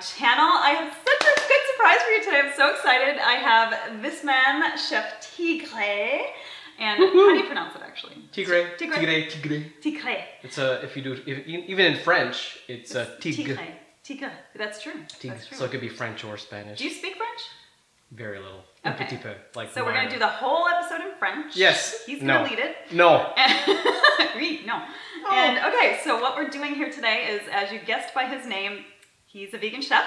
channel. I have such a good surprise for you today. I'm so excited. I have this man, Chef Tigre. And how do you pronounce it actually? Tigre. Tigre. Tigre. Tigre. Tigre. It's a, if you do, if, even in French, it's a tigre. Tigre. Tigre. That's true. Tigre. That's true. So it could be French or Spanish. Do you speak French? Very little. Okay. Un petit peu, like so minor. We're going to do the whole episode in French. Yes. He's going to lead it. No. Oui, no. Oh. And okay, so what we're doing here today is, as you guessed by his name, he's a vegan chef.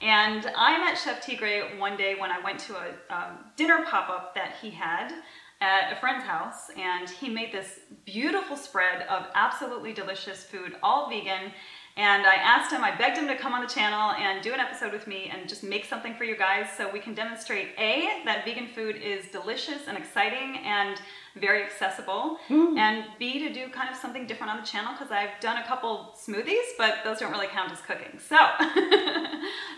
And I met Chef Tigre one day when I went to a dinner pop-up that he had at a friend's house, and he made this beautiful spread of absolutely delicious food, all vegan. And I asked him, I begged him to come on the channel and do an episode with me and just make something for you guys so we can demonstrate A, that vegan food is delicious and exciting and very accessible, and B, to do kind of something different on the channel because I've done a couple smoothies, but those don't really count as cooking. So,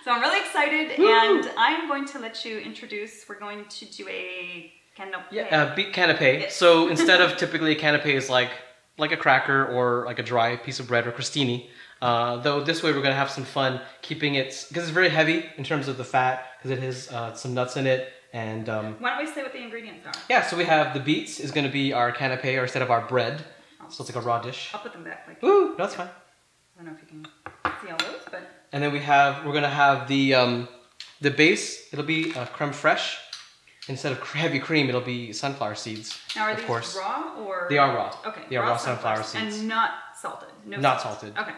so I'm really excited, and I'm going to let you introduce, we're going to do a canapé. Yeah, a big canapé. So instead of typically a canapé is like a cracker or like a dry piece of bread or crostini. Though this way we're going to have some fun keeping it, because it's very heavy in terms of the fat, because it has some nuts in it, and... why don't we say what the ingredients are? Yeah, so we have the beets is going to be our canapé, or instead of our bread, so it's like a raw dish. I'll put them back. Like, ooh, no, that's fine. I don't know if you can see all those, but... And then we have, we're going to have the base, it'll be creme fraiche. Instead of heavy cream, it'll be sunflower seeds. Now, are these raw or...? They are raw. Okay. They are raw sunflower seeds. And not salted? No, not salted. Okay.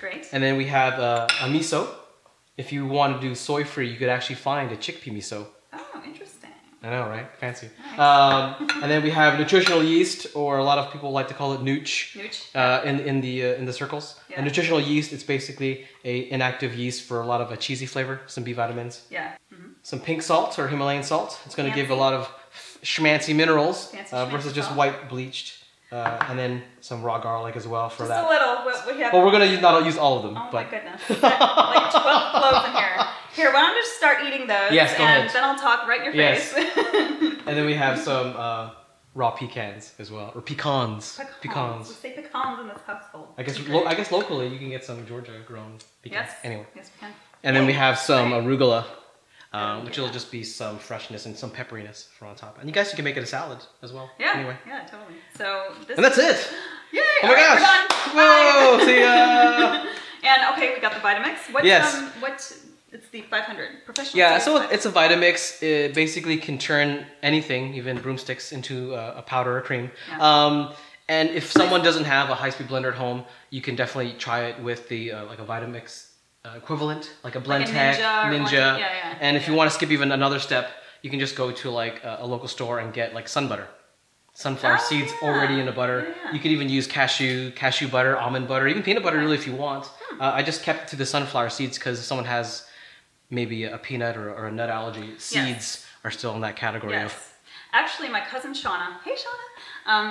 Great. And then we have a miso. If you want to do soy-free, you could actually find a chickpea miso. Oh, interesting. I know, right? Fancy. Nice. And then we have nutritional yeast, or a lot of people like to call it nooch. Nooch. In the circles. Yeah. And nutritional yeast, it's basically a inactive yeast for a lot of a cheesy flavor, some B vitamins. Yeah. Mm-hmm. Some pink salt or Himalayan salt. It's going to give a lot of schmancy minerals versus just white bleached. And then some raw garlic as well for that. Just a little. We have, well, we're going to not use all of them. Oh but. My goodness. Like 12 cloves in here. Here, why don't you just start eating those? Yes, go ahead. And then I'll talk right in your face. And then we have some raw pecans as well. Or pecans. Pecans. Pecans. We'll say pecans in this household. I guess locally you can get some Georgia grown pecans. Yes. Anyway. Yes, we can. And then we have some arugula. Which will just be some freshness and some pepperiness for on top. And you guys, you can make it a salad as well. Yeah, anyway. Yeah, totally. So this and that's it! Yay! Oh my gosh! We're done. Whoa! See ya! And okay, we got the Vitamix. What's, yes. It's the 500 professional. Yeah, so it's a Vitamix. It basically can turn anything, even broomsticks, into a powder or cream. Yeah. And if someone doesn't have a high-speed blender at home, you can definitely try it with the like a Vitamix. Equivalent, like a Blendtec, Ninja. Yeah, yeah, and if you want to skip even another step, you can just go to like a local store and get like sun butter. Sunflower seeds already in the butter. Yeah. You could even use cashew butter, almond butter, even peanut butter really if you want. I just kept to the sunflower seeds because if someone has maybe a peanut or a nut allergy, seeds are still in that category of... Actually, my cousin Shauna, hey Shauna,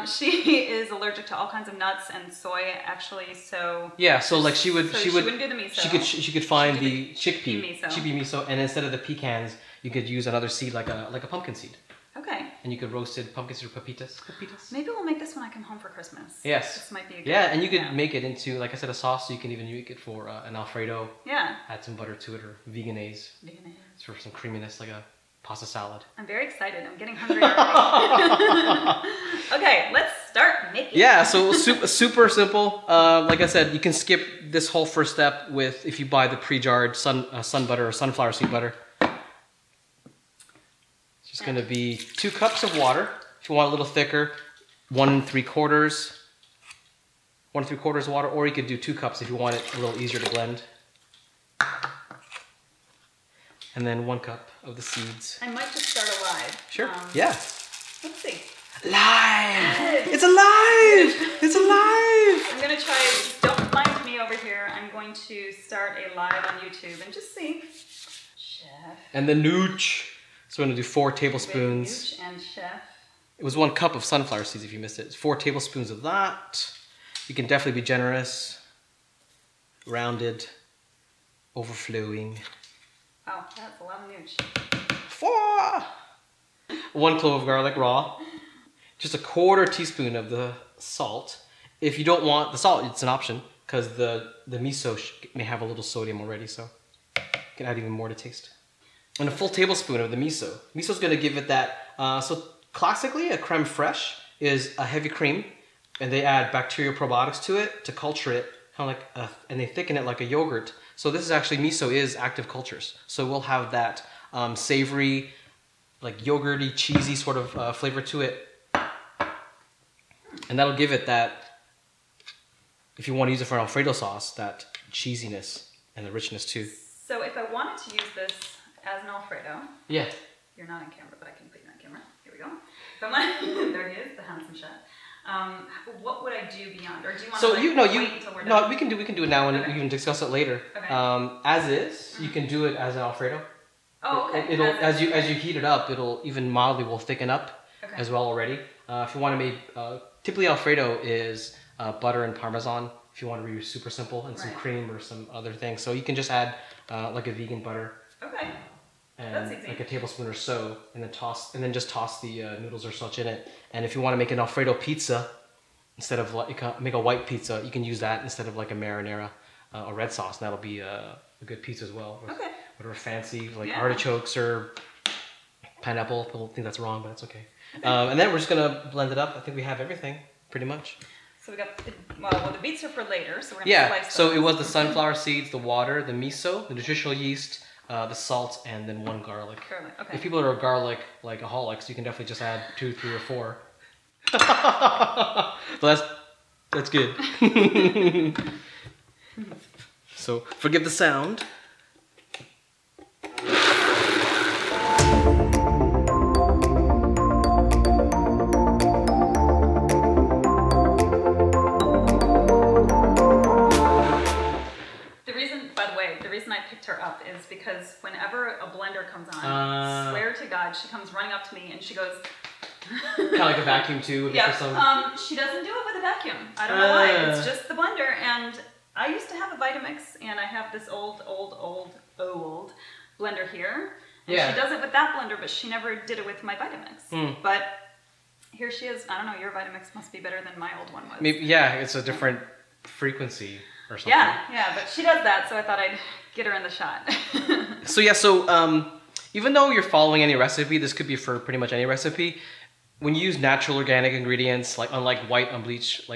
she is allergic to all kinds of nuts and soy, actually. So yeah, so like she wouldn't do the miso. She could find the chickpea miso, and instead of the pecans, you could use another seed like a pumpkin seed. Okay. And you could roasted pumpkin seed or pepitas. Maybe we'll make this when I come home for Christmas. Yes. This might be a good idea. And you could make it into, like I said, a sauce. So you can even make it for an Alfredo. Yeah. Add some butter to it or veganaise. Veganaise. It's for some creaminess, like a pasta salad. I'm very excited. I'm getting hungry already. Okay, let's start making. Yeah, so super simple. Like I said, you can skip this whole first step with if you buy the pre-jarred sun butter or sunflower seed butter. It's just going to be 2 cups of water. If you want a little thicker, 1 3/4 water, or you could do 2 cups if you want it a little easier to blend. And then 1 cup of the seeds. I might just start a live. Sure. Yeah. Let's see. Live! It's alive! It's alive! I'm going to try, don't mind me over here, I'm going to start a live on YouTube and just see. Chef. And the nooch. So we're going to do 4 tablespoons. Nooch and chef. It was 1 cup of sunflower seeds if you missed it. It's 4 tablespoons of that. You can definitely be generous. Rounded. Overflowing. Wow, that's a lot of nooch. 4! 1 clove of garlic raw. Just 1/4 teaspoon of the salt. If you don't want the salt, it's an option because the miso may have a little sodium already. So can add even more to taste. And a full tablespoon of the miso. Miso is going to give it that. So classically, a creme fraiche is a heavy cream, and they add bacterial probiotics to it to culture it, kind of like, and they thicken it like a yogurt. So this is actually, miso is active cultures. So we'll have that savory, like yogurty, cheesy sort of flavor to it. And that'll give it that, if you want to use it for an Alfredo sauce, that cheesiness and the richness too. So if I wanted to use this as an Alfredo. Yeah. You're not on camera, but I can put you on camera. Here we go. So there he is, the handsome chef. What would I do beyond, or do you want so to like, you, no, wait you, until we're done? No, we can do it now, and okay. We can discuss it later. Okay. As is, you can do it as an Alfredo. Oh, okay. It'll as you heat it up, it'll even mildly will thicken up as well already. If you want to make typically Alfredo is butter and Parmesan. If you want to be super simple and some cream or some other thing, so you can just add like a vegan butter. Okay. And like a tablespoon or so, and then just toss the noodles or such in it. And if you want to make an Alfredo pizza, instead of like make a white pizza, you can use that instead of like a marinara or red sauce, and that'll be a good pizza as well. With whatever fancy like artichokes or pineapple. People think that's wrong, but that's okay. And then we're just gonna blend it up. I think we have everything pretty much. So we got well, the beets are for later, so we're gonna slice them. So it was the sunflower seeds, the water, the miso, the nutritional yeast. The salt, and then one garlic. Okay. If people are garlic like aholics, you can definitely just add 2, 3, or 4. that's good. So forgive the sound. Up is because whenever a blender comes on, swear to God, she comes running up to me and she goes kind of like a vacuum tube. Yeah, she doesn't do it with a vacuum. I don't know why. It's just the blender. And I used to have a Vitamix, and I have this old blender here. And she does it with that blender, but she never did it with my Vitamix. But here she is. I don't know. Your Vitamix must be better than my old one was. Maybe, yeah, it's a different frequency. Or something. Yeah, but she does that, so I thought I'd get her in the shot. So even though you're following any recipe, this could be for pretty much any recipe, when you use natural organic ingredients, like unlike white bleach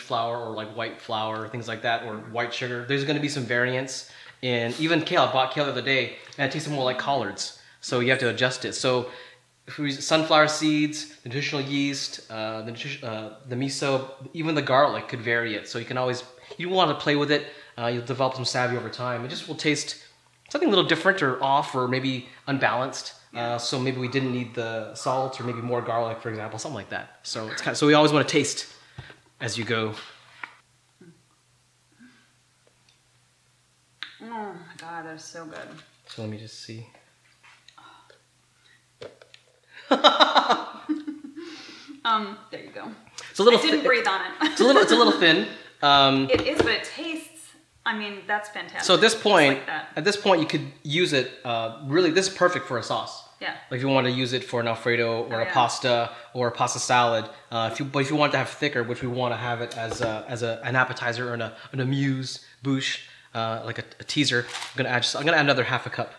flour or like white flour, things like that, or white sugar, there's going to be some variance in even kale. I bought kale the other day, and it tasted more like collards, so you have to adjust it. So if we use sunflower seeds, nutritional yeast, the miso, even the garlic could vary it, so you can always... You want to play with it, you'll develop some savvy over time. It just will taste something a little different or off or maybe unbalanced. So maybe we didn't need the salt or maybe more garlic, for example, something like that. So it's kind of, so we always want to taste as you go. Oh my God, that's so good. So let me just see. There you go. It's a little. I didn't breathe on it. It's a little thin. It is, but it tastes, I mean, that's fantastic. So at this point, you could use it, really, this is perfect for a sauce. Yeah. Like if you want to use it for an Alfredo or a pasta or a pasta salad, but if you want to have thicker, which we want to have it as an appetizer or an amuse-bouche, like a teaser, I'm going to add another half a cup.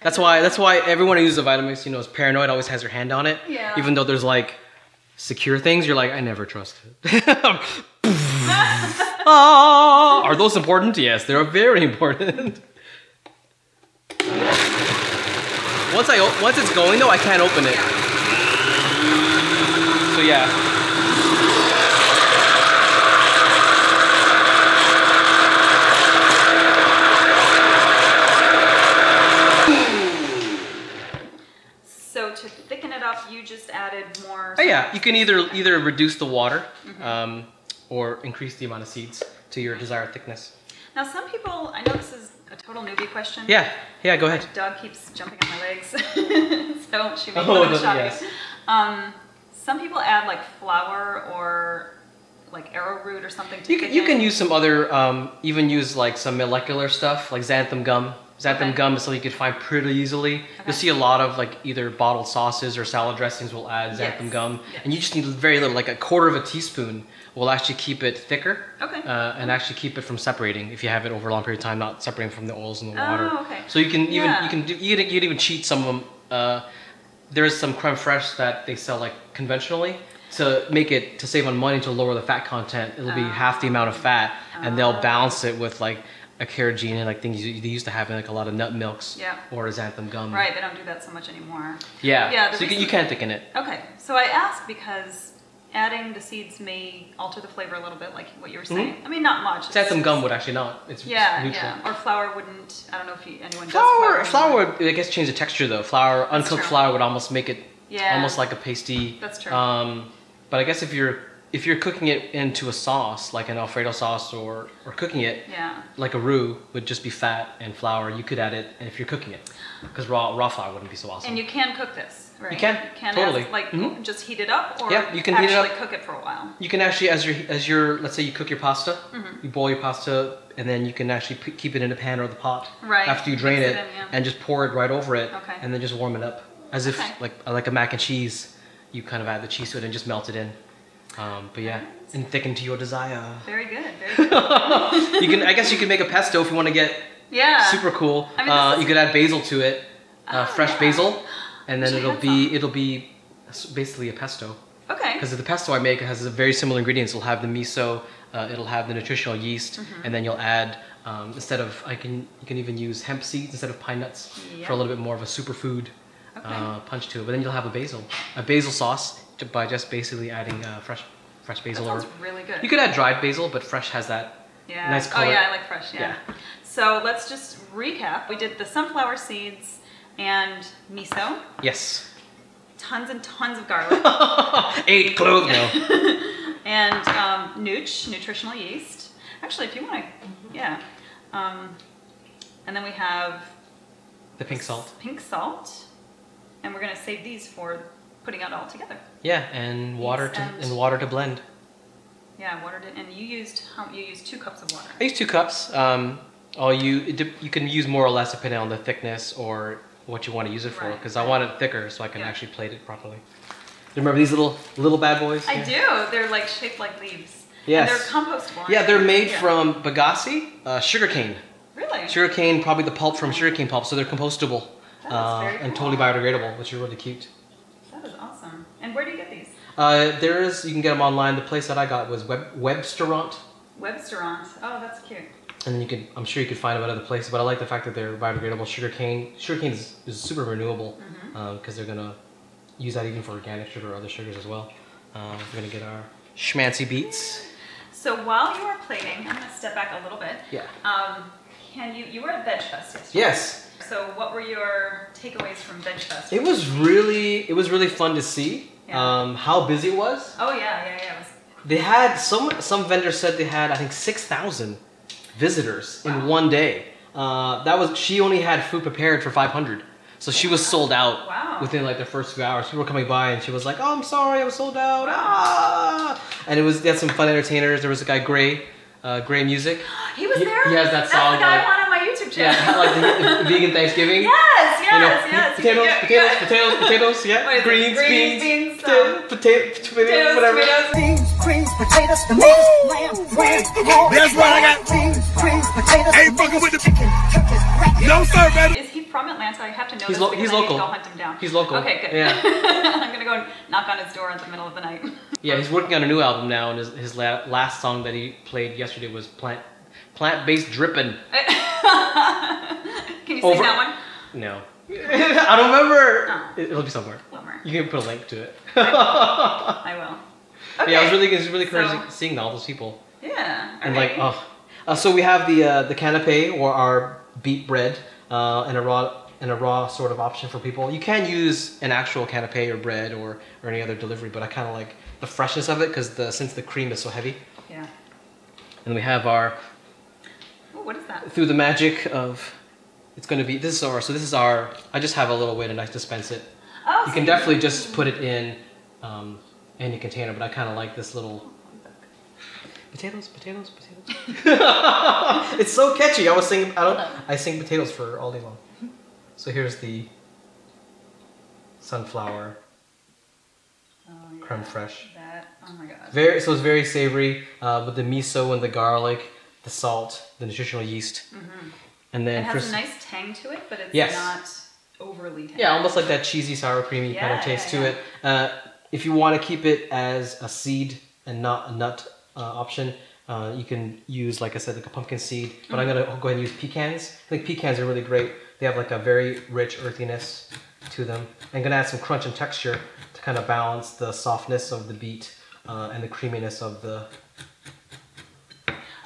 That's why everyone who uses a Vitamix, you know, is paranoid, always has their hand on it. Yeah. Even though there's like secure things, you're like, I never trust it. Are those important? Yes, they're very important. Once it's going though, I can't open it. So yeah. To thicken it up, you just added more. Oh yeah, you can either reduce the water or increase the amount of seeds to your desired thickness. Now some people, I know this is a total newbie question. Yeah, go ahead. My dog keeps jumping on my legs, so she makes fun of shopping. Some people add like flour or like arrowroot or something. You can use some other, even use like some molecular stuff like xanthan gum. Xanthan gum is something you could find pretty easily. Okay. You'll see a lot of like either bottled sauces or salad dressings will add xanthan gum. Yes. And you just need very little, like a quarter of a teaspoon will actually keep it thicker. Okay. And actually keep it from separating if you have it over a long period of time, not separating from the oils and the water. Oh, okay. So you can even, you can even cheat some of them. There is some creme fraiche that they sell like conventionally. To make it, to save on money, to lower the fat content, it'll be half the amount of fat, and they'll balance it with like a carrageenan, like things they used to have in like a lot of nut milks, or a xanthan gum. Right, they don't do that so much anymore. Yeah, so you can thicken it. Okay, so I ask because adding the seeds may alter the flavor a little bit, like what you were saying. I mean, not much. Xanthan gum would actually not. It's neutral. Yeah, or flour wouldn't. I don't know if anyone does flour. Flour, I guess, change the texture though. Flour, uncooked flour would almost make it almost like a pasty. That's true. But I guess if you're cooking it into a sauce, like an Alfredo sauce, or cooking it, like a roux would just be fat and flour. You could add it, and if you're cooking it, because raw flour wouldn't be so awesome. And you can cook this, right? You can totally add, like just heat it up, or you can actually cook it for a while. You can actually, as your let's say you cook your pasta, you boil your pasta, and then you can actually keep it in a pan or the pot after you drain it, and just pour it right over it, and then just warm it up as if like a mac and cheese. You kind of add the cheese to it and just melt it in. But yeah, and thicken to your desire. Very good, very good. You can, I guess you can make a pesto if you want to get super cool. I mean, you could add basil to it, fresh basil, and then it'll be basically a pesto. Okay. Because the pesto I make, it has very similar ingredients. It'll have the miso, it'll have the nutritional yeast, and then you'll add, instead of, you can even use hemp seeds instead of pine nuts for a little bit more of a superfood. Punch to it, but then you'll have a basil sauce by just basically adding fresh basil. That sounds really good. You could add dried basil, but fresh has that nice color. Oh yeah, I like fresh. Yeah. So let's just recap. We did the sunflower seeds and miso. Yes. Tons and tons of garlic. 8 cloves now. And nutritional yeast. Actually, if you want to, and then we have the pink salt. Pink salt. And we're gonna save these for putting out all together. Yeah, and water to blend. Yeah, and you used 2 cups of water. I used 2 cups. You can use more or less depending on the thickness or what you want to use it for. Because I want it thicker so I can actually plate it properly. You remember these little bad boys? I do. They're like shaped like leaves. Yes. And they're compostable. Yeah, they're made from bagasse, sugarcane. Really? Sugarcane, probably the pulp from sugarcane pulp, so they're compostable. And totally biodegradable, which is really cute. That is awesome. And where do you get these? You can get them online. The place that I got was Websterant. Websterant. Oh, that's cute. And then I'm sure you could find them at other places, but I like the fact that they're biodegradable. Sugarcane is super renewable because they're gonna use that even for organic sugar or other sugars as well. We're gonna get our schmancy beets. So while you are plating, I'm gonna step back a little bit. Yeah. You were at VegFest yesterday. Yes. So what were your takeaways from VegFest? It was really fun to see how busy it was. Oh yeah. It was... They had some vendors said they had, I think, 6,000 visitors in one day. She only had food prepared for 500. So she was sold out within like the first few hours. People were coming by and she was like, "Oh, I'm sorry, I was sold out." And they had some fun entertainers. There was a guy Gray Music. He was there. Yes, that's song. YouTube channel. Yeah, like the vegan Thanksgiving. Yes. Potatoes. Yeah. Greens, beans, potatoes, whatever. Beans, greens, potatoes, tomatoes, lamb. That's what I got. Beans, greens, potatoes. Ain't fucking with the chicken. No sir, man. Is he from Atlanta? I have to know. He's local. I'll hunt him down. He's local. Okay, good. Yeah. I'm gonna go and knock on his door in the middle of the night. Yeah, he's working on a new album now, and his last song that he played yesterday was plant-based drippin'. Can you sing that one? No. I don't remember. Oh. It'll be somewhere. Bummer. You can put a link to it. I will. Okay. Yeah, it was really encouraging seeing all those people. Yeah. And so we have the canapé or our beet bread and a raw sort of option for people. You can use an actual canapé or bread or any other delivery, but I kind of like the freshness of it since the cream is so heavy. Yeah. And we have our... What is that? Through the magic of, I just have a little way to dispense it. Oh, you can definitely just put it in any container, but I kind of like this little potatoes, potatoes, potatoes. It's so catchy. I was singing, I sing potatoes for all day long. So here's the sunflower. Oh, yeah. Creme fraiche. That, oh my god. So it's very savory, with the miso and the garlic, the salt, the nutritional yeast. Mm-hmm. And then it has a nice tang to it, but it's not overly tangy. Yeah, almost like that cheesy, sour, creamy kind of taste to it. If you want to keep it as a seed and not a nut option, you can use, like I said, like a pumpkin seed. But I'm going to go ahead and use pecans. I think pecans are really great. They have like a very rich earthiness to them. I'm going to add some crunch and texture to kind of balance the softness of the beet and the creaminess of the...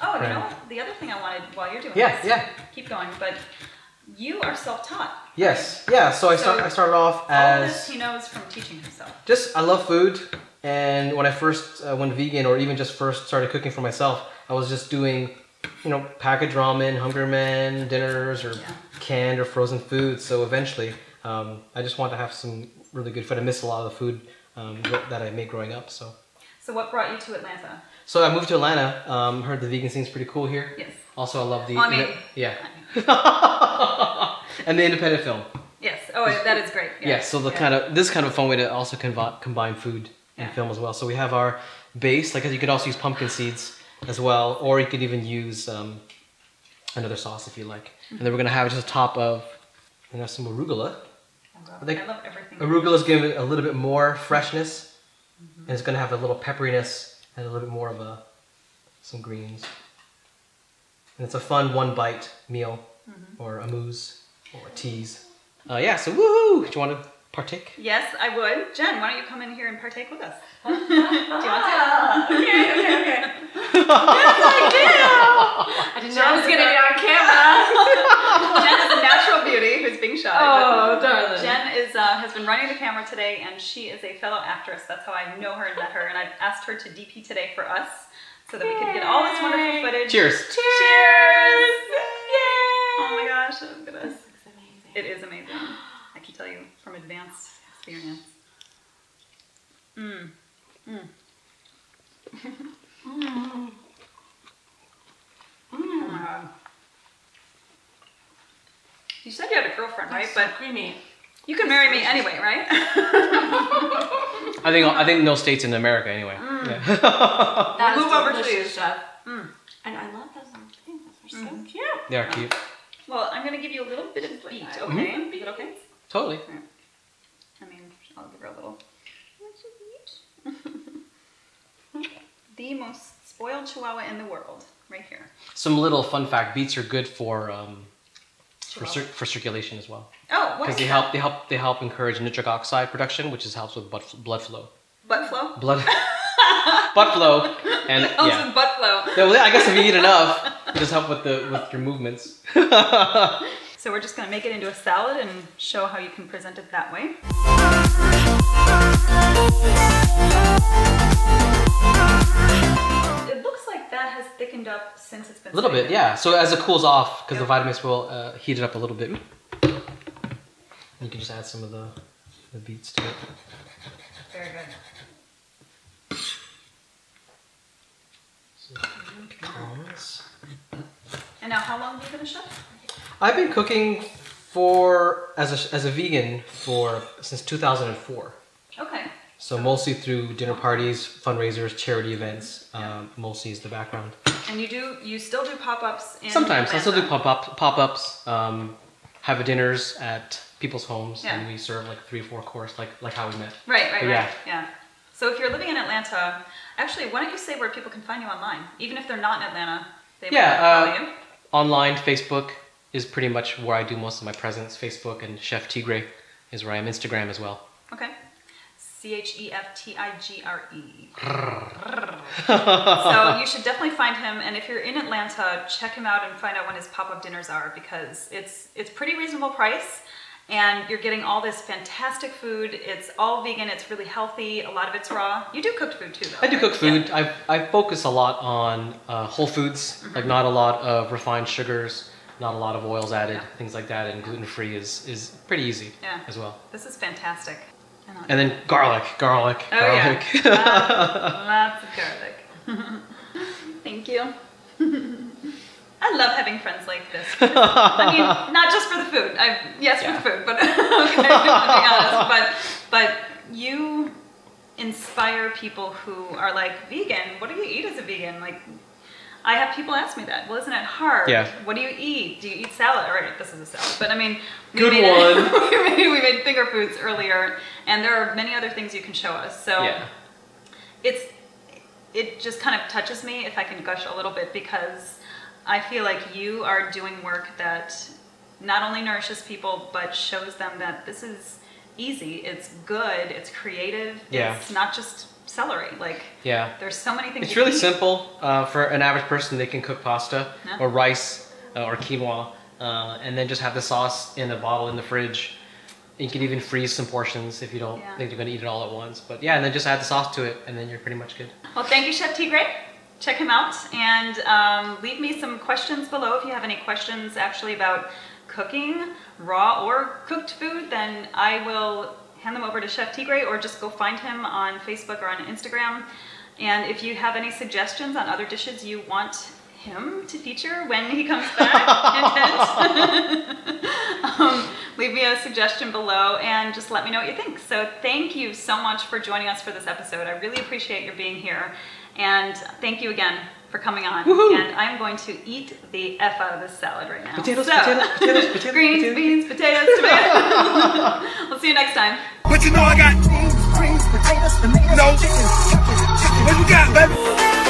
Oh, you know, the other thing I wanted while you're doing this, keep going, but you are self-taught. Yes, right? So I started off as... All this he knows from teaching himself. Just, I love food, and when I first went vegan, or even just first started cooking for myself, I was just doing, you know, packaged ramen, Hunger Men, dinners, or canned or frozen food, so eventually I just wanted to have some really good food. I missed a lot of the food that I made growing up, so... So what brought you to Atlanta? So I moved to Atlanta. Heard the vegan scene's pretty cool here. Yes. Also, I love the... I mean, and the independent film. Yes. Oh, that is great. Yeah. So the kind of fun way to also combine food and film as well. So we have our base. Like you could also use pumpkin seeds as well, or you could even use another sauce if you like. And then we're gonna have just a top of some arugula. I love everything. Arugula's giving it a little bit more freshness. And it's going to have a little pepperiness and a little bit more of some greens. And it's a fun one-bite meal or a mousse or a tease. So woohoo! Do you want to partake? Yes, I would. Jen, why don't you come in here and partake with us? Do you want to? Okay. Yes, I do! I didn't know I was going to be on camera. Jen is a natural beauty who's being shy. Oh, darling. Jen is, has been running the camera today, and she is a fellow actress. That's how I know her and met her, and I've asked her to DP today for us so that we can get all this wonderful footage. Cheers! Cheers! Yay! Oh my gosh, oh goodness. It is amazing. I can tell you from advanced experience. Mmm. Mmm. Mm. Oh my god. You said you had a girlfriend, right? But creamy. You can marry me anyway, right? I think no states in America anyway. Move over to you, Chef. And I love those things. They're so cute. They are cute. Well, I'm gonna give you a little bit of beet, okay? Is that okay? Totally. I mean, I'll give her a little. The most spoiled chihuahua in the world, right here. Some little fun fact: beets are good for circulation as well. Oh, because they help encourage nitric oxide production, which helps with blood flow. Blood flow. Blood flow, and it helps with blood flow. So, I guess if you eat enough, it just helps with your movements. So we're just gonna make it into a salad and show how you can present it that way. It looks like that has thickened up since it's been a little bit, So as it cools off, because the Vitamix will heat it up a little bit. And you can just add some of the beets to it. Very good. So, and now, how long have you been a chef? I've been cooking as a vegan since 2004. Okay. So mostly through dinner parties, fundraisers, charity events. Mostly is the background. And you still do pop-ups? Sometimes I still do pop-ups. Have dinners at people's homes, and we serve like 3 or 4 courses, like how we met. Right. So if you're living in Atlanta, actually, why don't you say where people can find you online, even if they're not in Atlanta? They might follow you. Online, Facebook is pretty much where I do most of my presence. Facebook and Chef Tigre is where I am. Instagram as well. Okay. ChefTigre. So you should definitely find him, and if you're in Atlanta, check him out and find out when his pop-up dinners are, because it's pretty reasonable price, and you're getting all this fantastic food. It's all vegan. It's really healthy. A lot of it's raw. You do cooked food too, though. I do cook food. Yeah. I focus a lot on whole foods, like not a lot of refined sugars. Not a lot of oils added, things like that, and gluten-free is pretty easy as well. This is fantastic. And then garlic. Lots of garlic. you. I love having friends like this. I mean, not just for the food. Yes, for the food, but to be honest, but you inspire people who are like, vegan, what do you eat as a vegan? Like, I have people ask me that. Well, isn't it hard? Yeah. What do you eat? Do you eat salad? All right, this is a salad. But I mean, we made finger foods earlier, and there are many other things you can show us. So yeah. It just kind of touches me, if I can gush a little bit, because I feel like you are doing work that not only nourishes people, but shows them that this is easy, it's good, it's creative, yeah. It's not just celery. Like, yeah, there's so many things. It's really simple. For an average person, they can cook pasta or rice or quinoa and then just have the sauce in a bottle in the fridge. You can even freeze some portions if you don't think you're going to eat it all at once. But yeah, and then just add the sauce to it, and then you're pretty much good. Well, thank you, Chef Tigre. Check him out, and leave me some questions below. If you have any questions actually about cooking, raw or cooked food, then I will hand them over to Chef Tigre, or just go find him on Facebook or on Instagram. And if you have any suggestions on other dishes you want him to feature when he comes back, leave me a suggestion below and just let me know what you think. So thank you so much for joining us for this episode. I really appreciate your being here. And thank you again for coming on. Woohoo. And I'm going to eat the F out of this salad right now. Potatoes, so, potatoes, greens, potatoes, beans, potatoes, tomatoes. We'll see you next time. What you know I got? Beans, greens, potatoes, tomatoes, no chicken. What you got, baby?